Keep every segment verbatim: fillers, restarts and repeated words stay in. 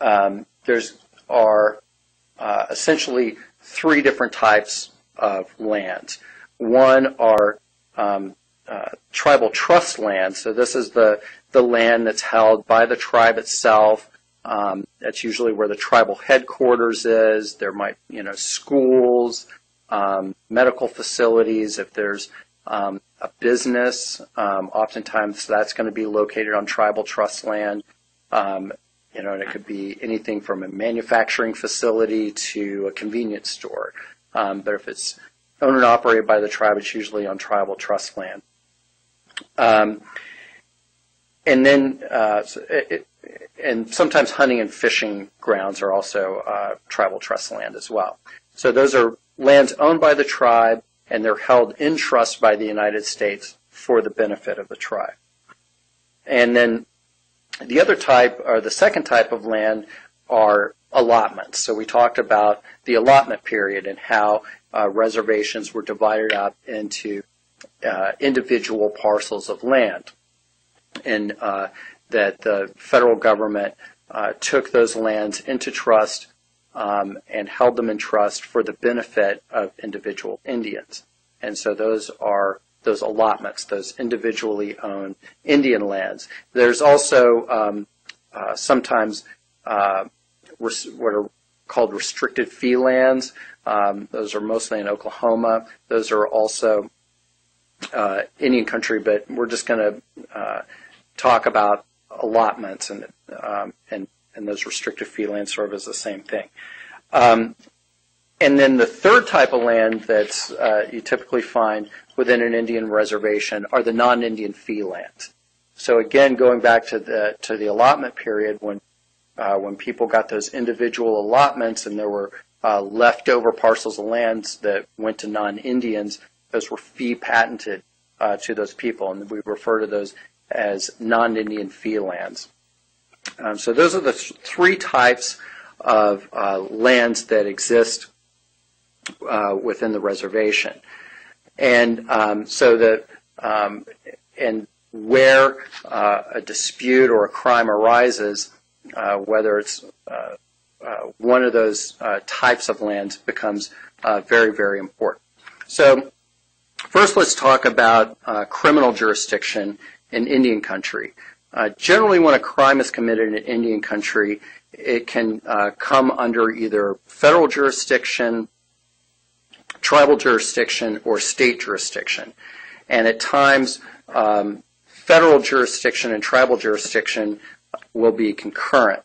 um, there's are uh, essentially three different types of lands. One are um, uh, tribal trust lands. So this is the, the land that's held by the tribe itself. Um, that's usually where the tribal headquarters is. There might, you know, schools, um, medical facilities. If there's um, a business, um, oftentimes that's going to be located on tribal trust land. Um, you know, and it could be anything from a manufacturing facility to a convenience store. Um, but if it's owned and operated by the tribe, it's usually on tribal trust land. Um, and then, uh, so it, it, and sometimes hunting and fishing grounds are also uh, tribal trust land as well. So those are lands owned by the tribe, and they're held in trust by the United States for the benefit of the tribe. And then the other type, or the second type of land, are allotments. So we talked about the allotment period and how uh, reservations were divided up into uh, individual parcels of land, and uh, that the federal government uh, took those lands into trust um, and held them in trust for the benefit of individual Indians. And so those are those allotments, those individually owned Indian lands. There's also um, uh, sometimes uh, what are called restricted fee lands. Um, those are mostly in Oklahoma. Those are also uh, Indian country, but we're just going to uh, talk about allotments, and, um, and, and those restricted fee lands serve as the same thing. Um, and then the third type of land that uh, you typically find within an Indian reservation are the non-Indian fee lands. So again, going back to the, to the allotment period, when Uh, when people got those individual allotments and there were uh, leftover parcels of lands that went to non-Indians, those were fee patented uh, to those people, and we refer to those as non-Indian fee lands. Um, so those are the th three types of uh, lands that exist uh, within the reservation. And um, so the um, and where uh, a dispute or a crime arises, Uh, whether it's uh, uh, one of those uh, types of lands becomes uh, very, very important. So first let's talk about uh, criminal jurisdiction in Indian country. Uh, generally when a crime is committed in Indian country, it can uh, come under either federal jurisdiction, tribal jurisdiction, or state jurisdiction. And at times, um, federal jurisdiction and tribal jurisdiction will be concurrent.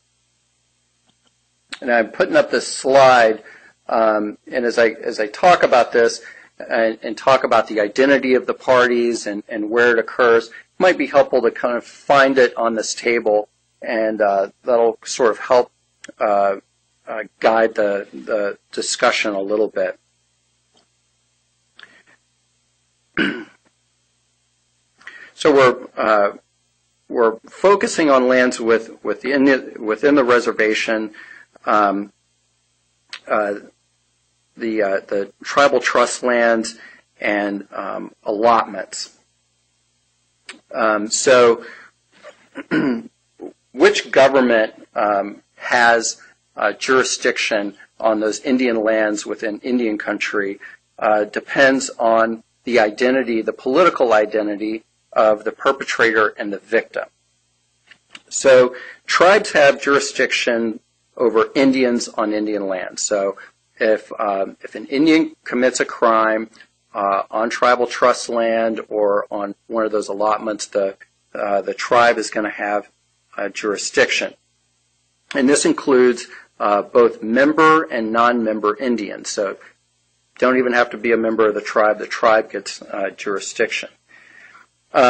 And I'm putting up this slide, um, and as I, as I talk about this and, and talk about the identity of the parties and, and where it occurs, it might be helpful to kind of find it on this table, and uh, that'll sort of help uh, uh, guide the, the discussion a little bit. So we're uh, We're focusing on lands with, within, the, within the reservation, um, uh, the, uh, the tribal trust lands, and um, allotments. Um, so which government um, has uh, jurisdiction on those Indian lands within Indian country uh, depends on the identity, the political identity, of the perpetrator and the victim. So tribes have jurisdiction over Indians on Indian land. So if, um, if an Indian commits a crime uh, on tribal trust land or on one of those allotments, the, uh, the tribe is going to have uh, jurisdiction. And this includes uh, both member and non-member Indians. So don't even have to be a member of the tribe. The tribe gets uh, jurisdiction.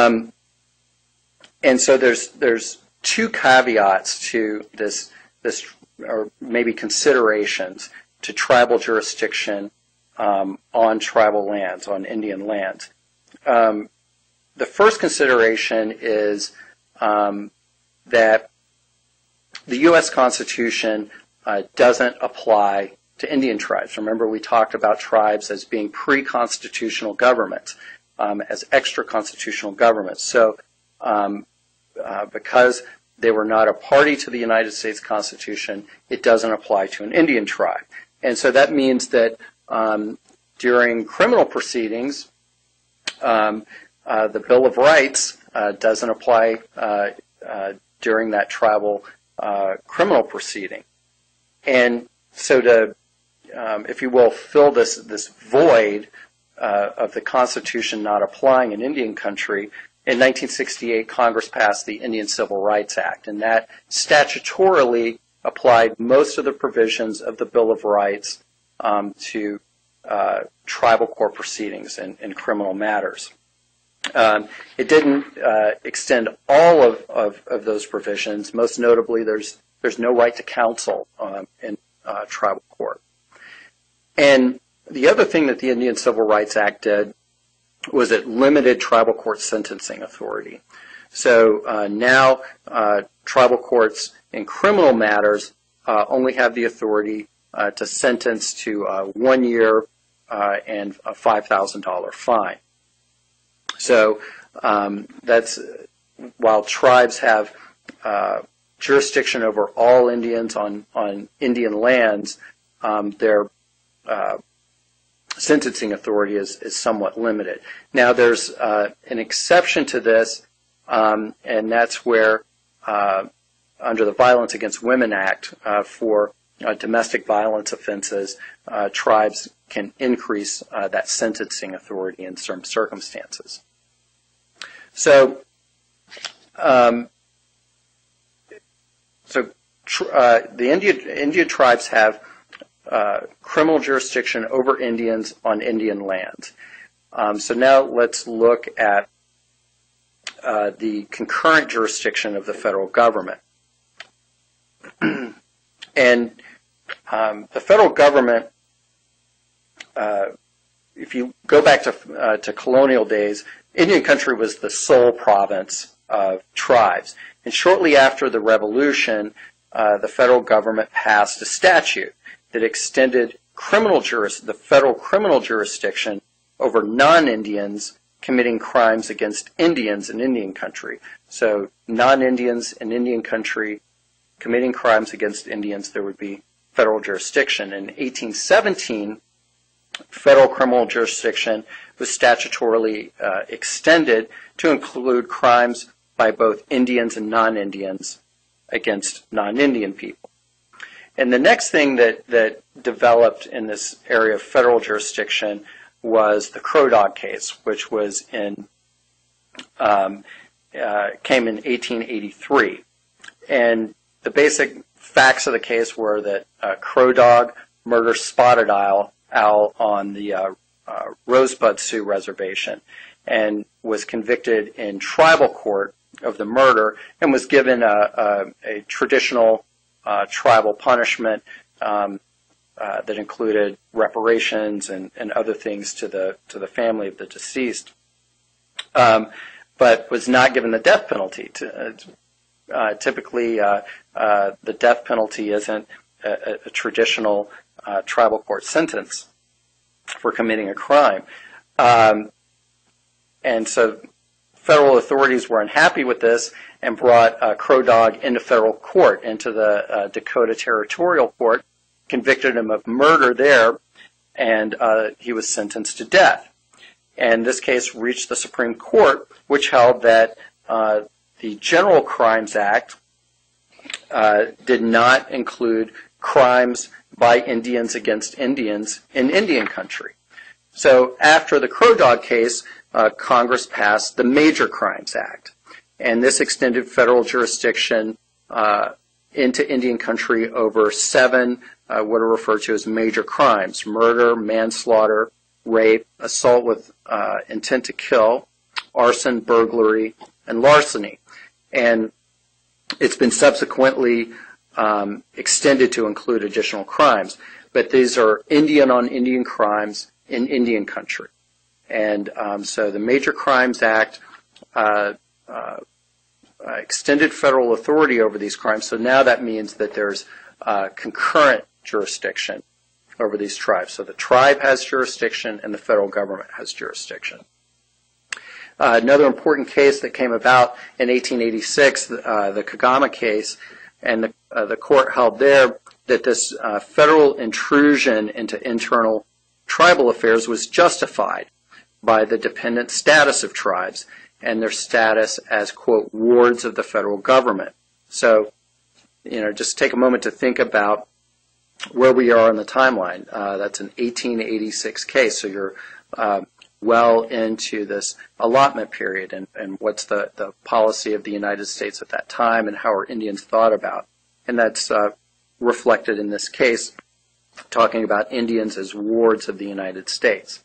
Um, and so there's there's two caveats to this this or maybe considerations to tribal jurisdiction um, on tribal lands, on Indian lands. Um, the first consideration is um, that the U S Constitution uh, doesn't apply to Indian tribes. Remember, we talked about tribes as being pre-constitutional governments. Um, as extra-constitutional governments. So um, uh, because They were not a party to the United States Constitution. It doesn't apply to an Indian tribe. And so that means that um, during criminal proceedings, um, uh, the Bill of Rights uh, doesn't apply uh, uh, during that tribal uh, criminal proceeding. And so to, um, if you will, fill this, this void uh, of the Constitution not applying in Indian country, in nineteen sixty-eight, Congress passed the Indian Civil Rights Act, and that statutorily applied most of the provisions of the Bill of Rights um, to uh, tribal court proceedings and, and criminal matters. Um, it didn't uh, extend all of, of, of those provisions. Most notably, there's, there's no right to counsel um, in uh, tribal court. And the other thing that the Indian Civil Rights Act did was it limited tribal court sentencing authority. So uh, now uh, tribal courts in criminal matters uh, only have the authority uh, to sentence to uh, one year uh, and a five thousand dollar fine. So um, that's, while tribes have uh, jurisdiction over all Indians on, on Indian lands, um, they're uh, sentencing authority is, is somewhat limited. Now there's uh, an exception to this, um, and that's where uh, under the Violence Against Women Act uh, for uh, domestic violence offenses, uh, tribes can increase uh, that sentencing authority in certain circumstances. So, um, so tr uh, the Indian, Indian tribes have Uh, criminal jurisdiction over Indians on Indian lands. Um, so now let's look at uh, the concurrent jurisdiction of the federal government. And um, the federal government, uh, if you go back to, uh, to colonial days, Indian country was the sole province of tribes. And shortly after the Revolution, uh, the federal government passed a statute that extended criminal juris the federal criminal jurisdiction over non-Indians committing crimes against Indians in Indian country. So non-Indians in Indian country committing crimes against Indians, there would be federal jurisdiction. In eighteen seventeen, federal criminal jurisdiction was statutorily uh, extended to include crimes by both Indians and non-Indians against non-Indian people. And the next thing that, that developed in this area of federal jurisdiction was the Crow Dog case, which was in, um, uh, came in eighteen eighty-three. And the basic facts of the case were that uh, Crow Dog murdered Spotted Owl, Owl on the uh, uh, Rosebud Sioux Reservation and was convicted in tribal court of the murder and was given a, a, a traditional Uh, tribal punishment um, uh, that included reparations and, and other things to the to the family of the deceased, um, but was not given the death penalty. To, uh, uh, typically, uh, uh, the death penalty isn't a, a traditional uh, tribal court sentence for committing a crime, um, and so federal authorities were unhappy with this and brought uh, Crow Dog into federal court, into the uh, Dakota Territorial Court, convicted him of murder there, and uh, he was sentenced to death. And this case reached the Supreme Court, which held that uh, the General Crimes Act uh, did not include crimes by Indians against Indians in Indian country. So after the Crow Dog case, Uh, Congress passed the Major Crimes Act, and this extended federal jurisdiction uh, into Indian country over seven uh, what are referred to as major crimes: murder, manslaughter, rape, assault with uh, intent to kill, arson, burglary, and larceny. And it's been subsequently um, extended to include additional crimes, but these are Indian on Indian crimes in Indian country. And um, so the Major Crimes Act uh, uh, extended federal authority over these crimes. So now that means that there's uh, concurrent jurisdiction over these tribes. So the tribe has jurisdiction and the federal government has jurisdiction. Uh, another important case that came about in eighteen eighty-six, uh, the Kagama case, and the, uh, the court held there that this uh, federal intrusion into internal tribal affairs was justified by the dependent status of tribes and their status as, quote, wards of the federal government. So, you know, just take a moment to think about where we are in the timeline. Uh, that's an eighteen eighty-six case, so you're uh, well into this allotment period, and, and what's the, the policy of the United States at that time, and how are Indians thought about. And that's uh, reflected in this case, talking about Indians as wards of the United States.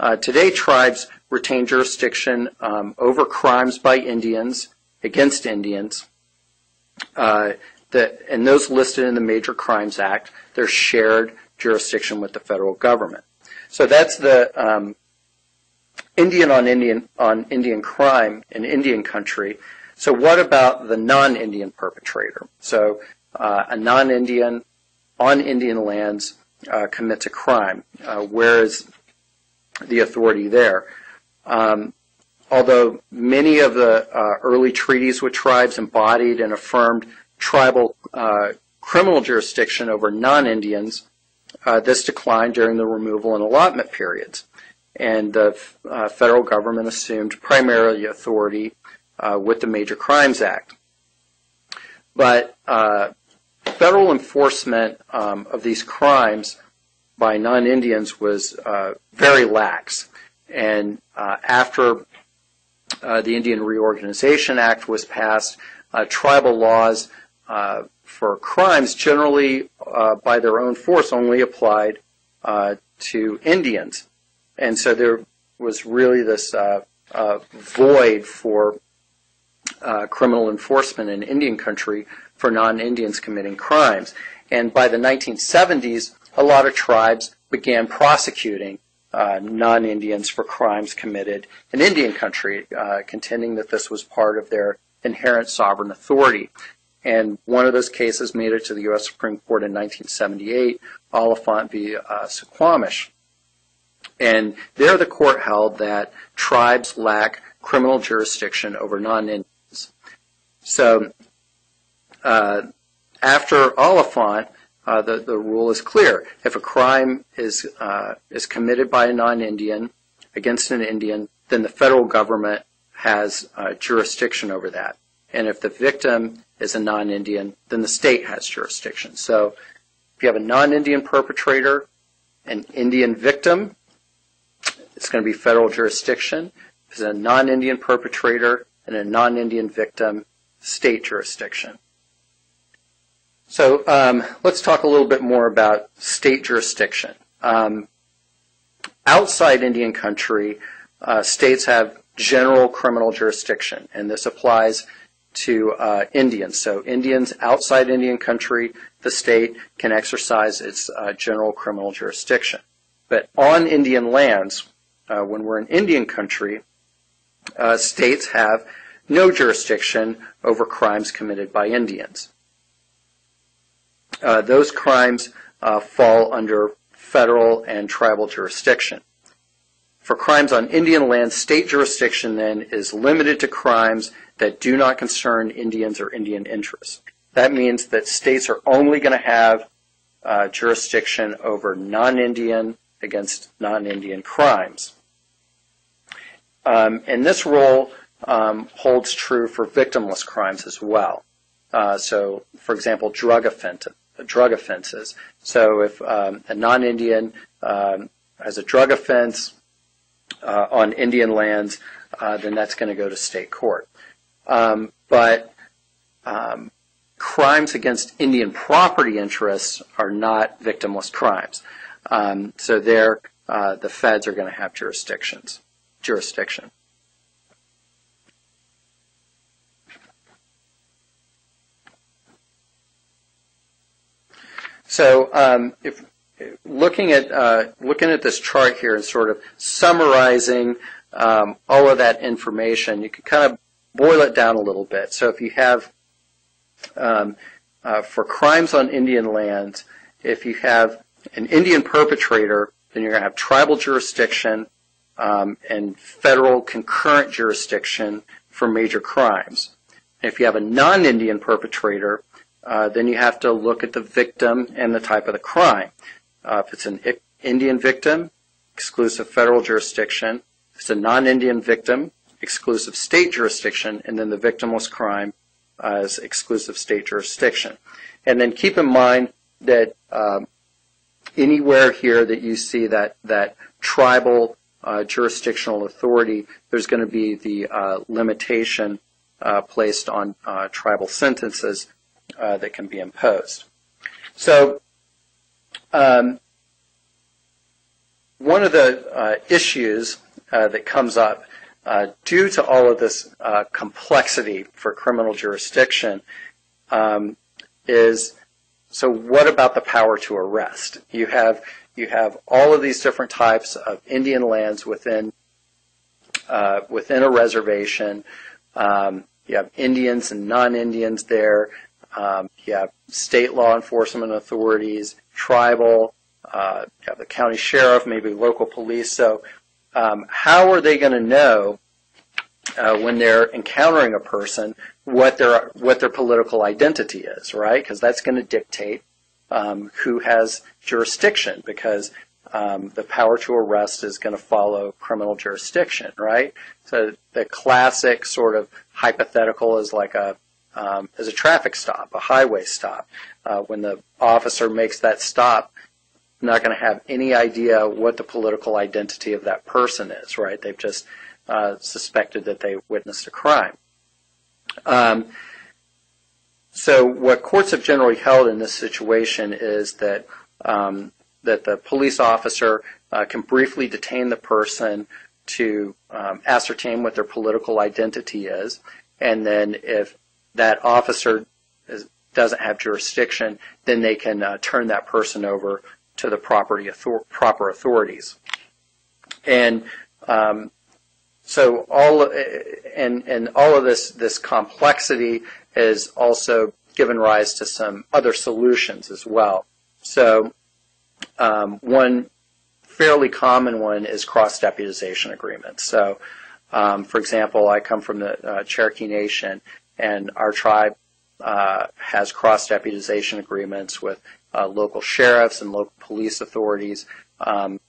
Uh, today, tribes retain jurisdiction um, over crimes by Indians, against Indians, uh, that, and those listed in the Major Crimes Act, they're shared jurisdiction with the federal government. So that's the um, Indian on Indian on Indian crime in Indian country. So what about the non-Indian perpetrator? So uh, a non-Indian on Indian lands uh, commits a crime. Uh, where is the authority there? Um, although many of the uh, early treaties with tribes embodied and affirmed tribal uh, criminal jurisdiction over non-Indians, uh, this declined during the removal and allotment periods, and the uh, federal government assumed primarily authority uh, with the Major Crimes Act. But uh, federal enforcement um, of these crimes by non-Indians was uh, very lax, and uh, after uh, the Indian Reorganization Act was passed, uh, tribal laws uh, for crimes generally uh, by their own force only applied uh, to Indians. And so there was really this uh, uh, void for uh, criminal enforcement in Indian country for non-Indians committing crimes. And by the nineteen seventies, a lot of tribes began prosecuting uh, non-Indians for crimes committed in Indian country, uh, contending that this was part of their inherent sovereign authority. And one of those cases made it to the U S Supreme Court in nineteen seventy-eight, Oliphant v. Uh, Suquamish. And there the court held that tribes lack criminal jurisdiction over non-Indians. So uh, after Oliphant, uh, the, the rule is clear. If a crime is, uh, is committed by a non-Indian against an Indian, then the federal government has uh, jurisdiction over that. And if the victim is a non-Indian, then the state has jurisdiction. So if you have a non-Indian perpetrator, an Indian victim, it's going to be federal jurisdiction. If it's a non-Indian perpetrator and a non-Indian victim, state jurisdiction. So um, let's talk a little bit more about state jurisdiction. Um, outside Indian country, uh, states have general criminal jurisdiction, and this applies to uh, Indians. So Indians outside Indian country, the state can exercise its uh, general criminal jurisdiction. But on Indian lands, Uh, when we're in Indian country, uh, states have no jurisdiction over crimes committed by Indians. Uh, those crimes uh, fall under federal and tribal jurisdiction. For crimes on Indian land, state jurisdiction then is limited to crimes that do not concern Indians or Indian interests. That means that states are only going to have uh, jurisdiction over non-Indian against non-Indian crimes. Um, and this rule um, holds true for victimless crimes as well. Uh, so, for example, drug, offense, drug offenses. So if um, a non-Indian um, has a drug offense uh, on Indian lands, uh, then that's going to go to state court. Um, but um, crimes against Indian property interests are not victimless crimes. Um, so there, uh, the feds are going to have jurisdictions, jurisdiction. So um, if looking at, uh, looking at this chart here and sort of summarizing um, all of that information, you can kind of boil it down a little bit. So if you have, um, uh, for crimes on Indian lands, if you have an Indian perpetrator, then you're going to have tribal jurisdiction um, and federal concurrent jurisdiction for major crimes. If you have a non-Indian perpetrator, uh, then you have to look at the victim and the type of the crime. Uh, if it's an Indian victim, exclusive federal jurisdiction. If it's a non-Indian victim, exclusive state jurisdiction, and then the victimless crime uh, is exclusive state jurisdiction. And then keep in mind that um, anywhere here that you see that, that tribal uh, jurisdictional authority, there's going to be the uh, limitation uh, placed on uh, tribal sentences uh, that can be imposed. So um, one of the uh, issues uh, that comes up uh, due to all of this uh, complexity for criminal jurisdiction um, is, so what about the power to arrest? You have you have all of these different types of Indian lands within uh, within a reservation. Um, you have Indians and non-Indians there. Um, you have state law enforcement authorities, tribal. Uh, you have the county sheriff, maybe local police. So, um, how are they going to know uh, when they're encountering a person what their what their political identity is, right? Because that's going to dictate um, who has jurisdiction, because um, the power to arrest is going to follow criminal jurisdiction, right? So the classic sort of hypothetical is like a um, is a traffic stop, a highway stop. Uh, when the officer makes that stop, they're not going to have any idea what the political identity of that person is, right? They've just uh, suspected that they witnessed a crime. Um, so what courts have generally held in this situation is that um, that the police officer uh, can briefly detain the person to um, ascertain what their political identity is, and then if that officer is, doesn't have jurisdiction, then they can uh, turn that person over to the property author- proper authorities. And um, So all and and all of this this complexity is also given rise to some other solutions as well. So um, one fairly common one is cross-deputization agreements. So, um, for example, I come from the uh, Cherokee Nation, and our tribe uh, has cross-deputization agreements with uh, local sheriffs and local police authorities, um,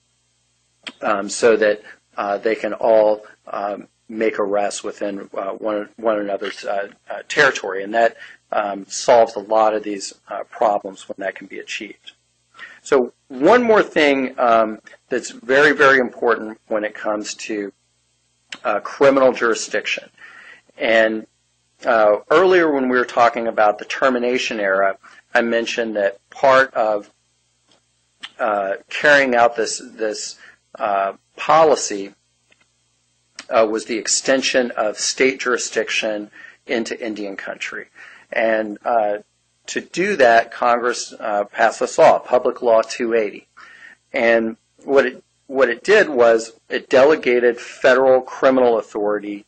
um, so that uh, they can all Um, make arrests within uh, one one another's uh, uh, territory, and that um, solves a lot of these uh, problems when that can be achieved. So one more thing um, that's very, very important when it comes to uh, criminal jurisdiction. And uh, earlier when we were talking about the termination era, I mentioned that part of uh, carrying out this, this uh, policy Uh, was the extension of state jurisdiction into Indian country. And uh, to do that, Congress uh, passed this law, Public Law two eighty. And what it, what it did was it delegated federal criminal authority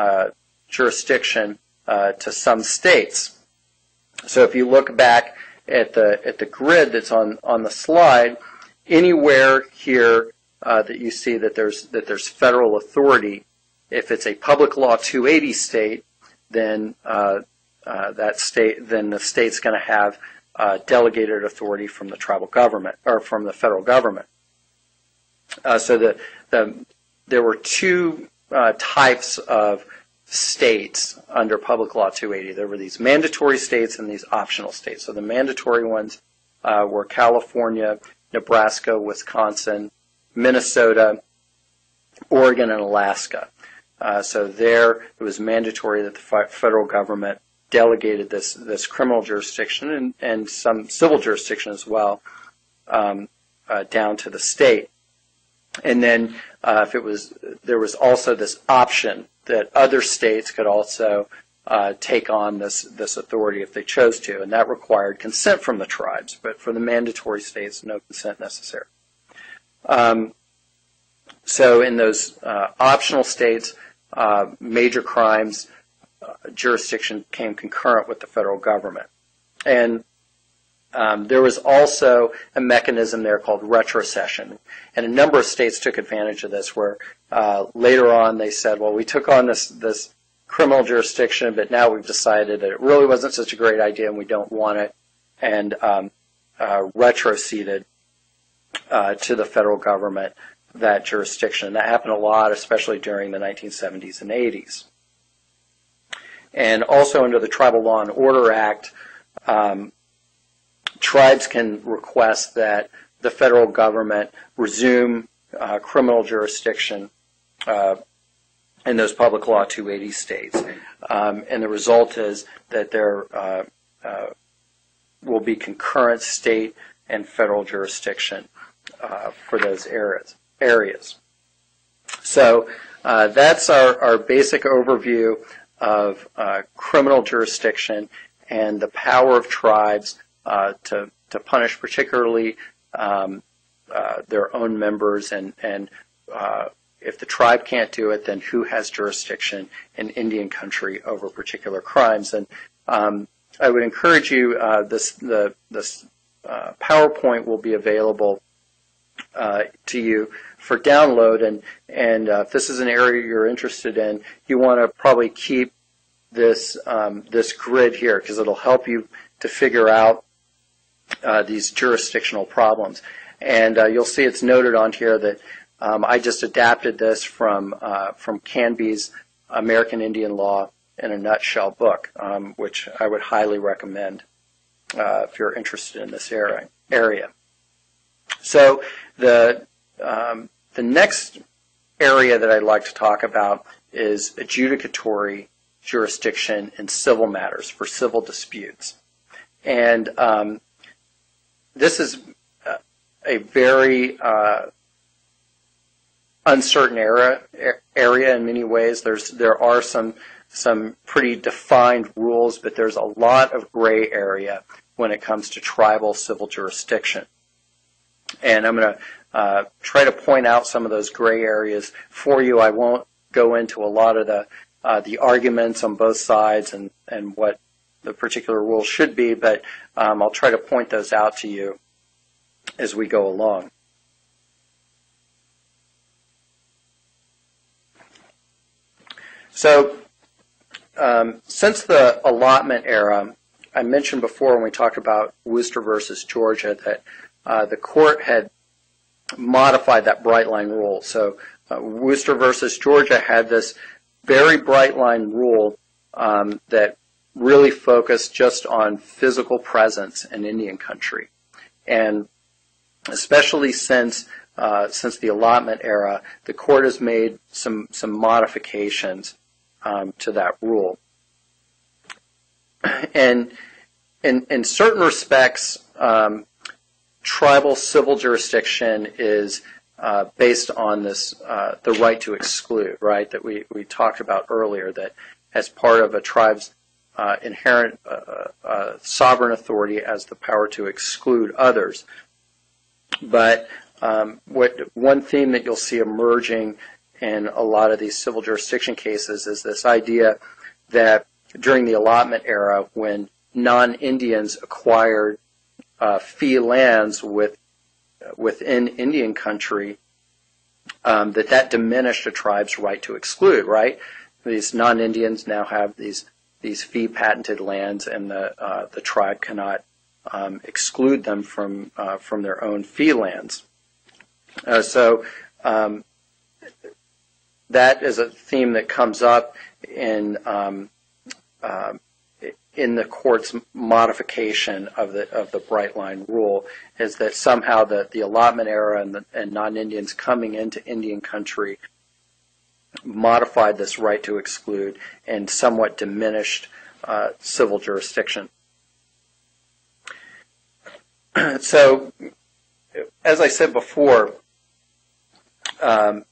uh, jurisdiction uh, to some states. So if you look back at the, at the grid that's on, on the slide, anywhere here Uh, that you see that there's that there's federal authority. If it's a Public Law two eighty state, then uh, uh, that state then the state's going to have uh, delegated authority from the tribal government or from the federal government. Uh, so the, the there were two uh, types of states under Public Law two eighty. There were these mandatory states and these optional states. So the mandatory ones uh, were California, Nebraska, Wisconsin, Minnesota, Oregon, and Alaska. Uh, so there, it was mandatory that the federal government delegated this this criminal jurisdiction and, and some civil jurisdiction as well um, uh, down to the state. And then, uh, if it was, there was also this option that other states could also uh, take on this this authority if they chose to, and that required consent from the tribes. But for the mandatory states, no consent necessary. Um, so in those uh, optional states, uh, major crimes uh, jurisdiction came concurrent with the federal government. And Um, there was also a mechanism there called retrocession, and a number of states took advantage of this, where uh, later on they said, well, we took on this, this criminal jurisdiction, but now we've decided that it really wasn't such a great idea and we don't want it, and um, uh, retroceded uh, to the federal government that jurisdiction. And that happened a lot, especially during the nineteen seventies and eighties. And also under the Tribal Law and Order Act, um, tribes can request that the federal government resume uh, criminal jurisdiction uh, in those Public Law two eighty states. Um, and the result is that there uh, uh, will be concurrent state and federal jurisdiction uh, for those areas. areas. So uh, that's our, our basic overview of uh, criminal jurisdiction and the power of tribes uh, to, to punish particularly um, uh, their own members, and, and uh, if the tribe can't do it, then who has jurisdiction in Indian country over particular crimes. And um, I would encourage you, uh, this, the, this uh, PowerPoint will be available Uh, to you for download, and and uh, if this is an area you're interested in, you want to probably keep this um, this grid here, because it'll help you to figure out uh, these jurisdictional problems. And uh, you'll see it's noted on here that um, I just adapted this from uh, from Canby's American Indian Law in a Nutshell book, um, which I would highly recommend uh, if you're interested in this area area. So the um, the next area that I'd like to talk about is adjudicatory jurisdiction in civil matters for civil disputes, and um, this is a very uh, uncertain era, area in many ways. There's there are some some pretty defined rules, but there's a lot of gray area when it comes to tribal civil jurisdiction. And I'm going to uh, try to point out some of those gray areas for you. I won't go into a lot of the uh, the arguments on both sides and, and what the particular rule should be, but um, I'll try to point those out to you as we go along. So um, since the allotment era, I mentioned before when we talked about Worcester versus Georgia that Uh, the court had modified that bright line rule. So uh, Worcester versus Georgia had this very bright line rule um, that really focused just on physical presence in Indian country. And especially since uh, since the allotment era, the court has made some, some modifications um, to that rule. And in, in certain respects, um, tribal civil jurisdiction is uh, based on this uh, the right to exclude, right, that we, we talked about earlier, that as part of a tribe's uh, inherent uh, uh, sovereign authority as the power to exclude others. But um, what one theme that you'll see emerging in a lot of these civil jurisdiction cases is this idea that during the allotment era, when non-Indians acquired Uh, fee lands with, uh, within Indian country, um, that that diminished a tribe's right to exclude, right? These non-Indians now have these these fee patented lands, and the uh, the tribe cannot um, exclude them from uh, from their own fee lands. Uh, so um, that is a theme that comes up in um, uh, in the court's modification of the of the bright line rule, is that somehow the, the allotment era and, the, and non-Indians coming into Indian country modified this right to exclude and somewhat diminished uh, civil jurisdiction. So, as I said before, um,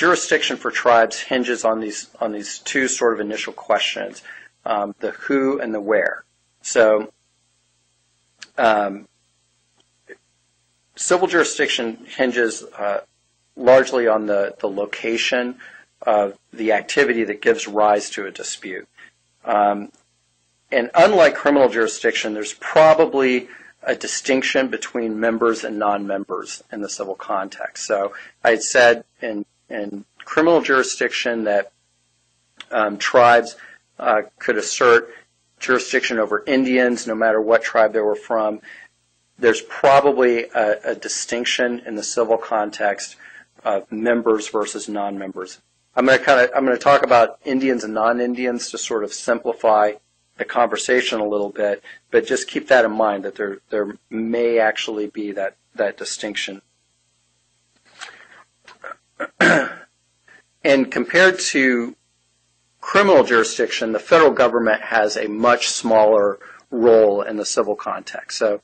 jurisdiction for tribes hinges on these on these two sort of initial questions. Um, the who and the where. So um, civil jurisdiction hinges uh, largely on the, the location of the activity that gives rise to a dispute. Um, and unlike criminal jurisdiction, there's probably a distinction between members and non-members in the civil context. So I had said in, in criminal jurisdiction that um, tribes uh, could assert jurisdiction over Indians, no matter what tribe they were from. There's probably a, a distinction in the civil context of members versus non-members. I'm going to kind of I'm going to talk about Indians and non-Indians to sort of simplify the conversation a little bit, but just keep that in mind that there there may actually be that that distinction. And compared to criminal jurisdiction, the federal government has a much smaller role in the civil context. So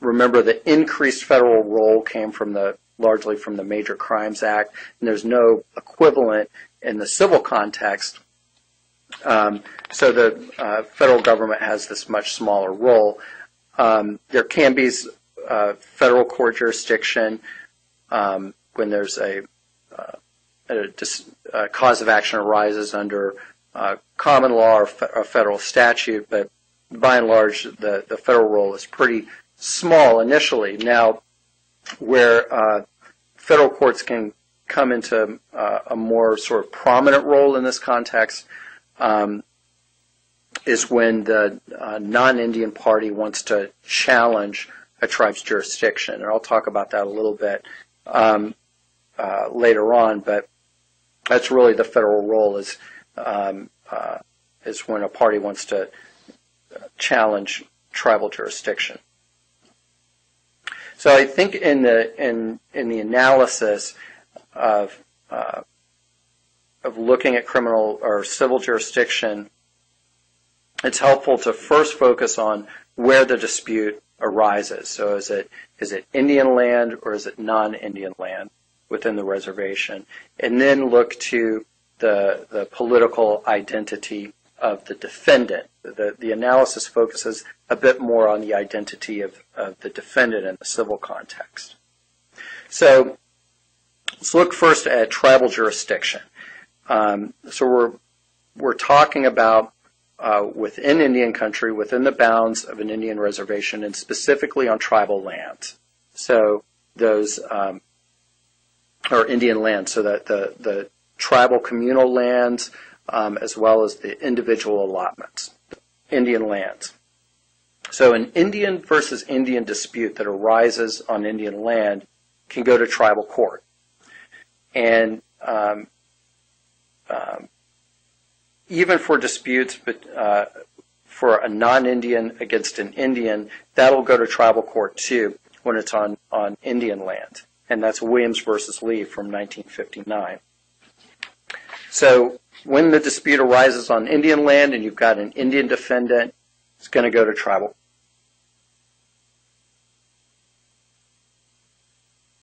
remember, the increased federal role came from the largely from the Major Crimes Act, and there's no equivalent in the civil context. Um, so the uh, federal government has this much smaller role. Um, there can be uh, federal court jurisdiction um, when there's a, uh, a, dis a cause of action arises under uh, common law or fe a federal statute, but by and large, the, the federal role is pretty small initially. Now, where uh, federal courts can come into uh, a more sort of prominent role in this context um, is when the uh, non-Indian party wants to challenge a tribe's jurisdiction. And I'll talk about that a little bit um, uh, later on, but that's really the federal role is, um, uh, is when a party wants to challenge tribal jurisdiction. So I think in the in in the analysis of uh, of looking at criminal or civil jurisdiction, it's helpful to first focus on where the dispute arises. So is it is it Indian land or is it non-Indian land within the reservation, and then look to the the political identity of the defendant. The, the analysis focuses a bit more on the identity of, of the defendant in the civil context. So let's look first at tribal jurisdiction. Um, so we're, we're talking about uh, within Indian country, within the bounds of an Indian reservation, and specifically on tribal lands. So those um, are Indian lands, so that the, the tribal communal lands, Um, as well as the individual allotments, Indian lands. So an Indian versus Indian dispute that arises on Indian land can go to tribal court. And um, um, even for disputes but, uh, for a non-Indian against an Indian, that'll go to tribal court too when it's on, on Indian land. And that's Williams versus Lee from nineteen fifty-nine. So when the dispute arises on Indian land and you've got an Indian defendant, it's going to go to tribal